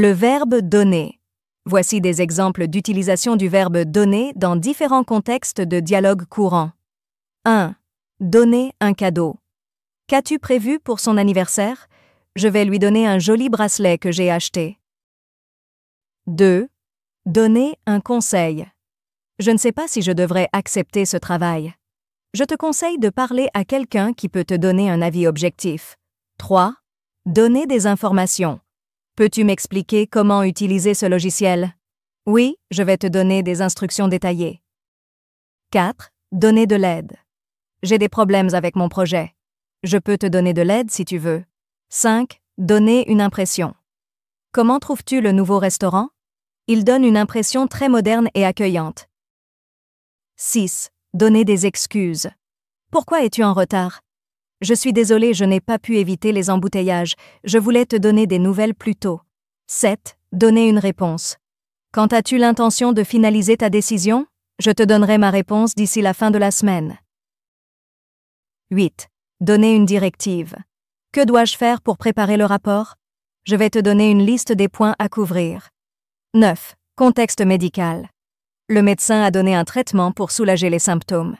Le verbe donner. Voici des exemples d'utilisation du verbe donner dans différents contextes de dialogue courant. 1. Donner un cadeau. Qu'as-tu prévu pour son anniversaire? Je vais lui donner un joli bracelet que j'ai acheté. 2. Donner un conseil. Je ne sais pas si je devrais accepter ce travail. Je te conseille de parler à quelqu'un qui peut te donner un avis objectif. 3. Donner des informations. Peux-tu m'expliquer comment utiliser ce logiciel? Oui, je vais te donner des instructions détaillées. 4. Donner de l'aide. J'ai des problèmes avec mon projet. Je peux te donner de l'aide si tu veux. 5. Donner une impression. Comment trouves-tu le nouveau restaurant? Il donne une impression très moderne et accueillante. 6. Donner des excuses. Pourquoi es-tu en retard? Je suis désolée, je n'ai pas pu éviter les embouteillages. Je voulais te donner des nouvelles plus tôt. 7. Donner une réponse. Quand as-tu l'intention de finaliser ta décision? Je te donnerai ma réponse d'ici la fin de la semaine. 8. Donner une directive. Que dois-je faire pour préparer le rapport? Je vais te donner une liste des points à couvrir. 9. Contexte médical. Le médecin a donné un traitement pour soulager les symptômes.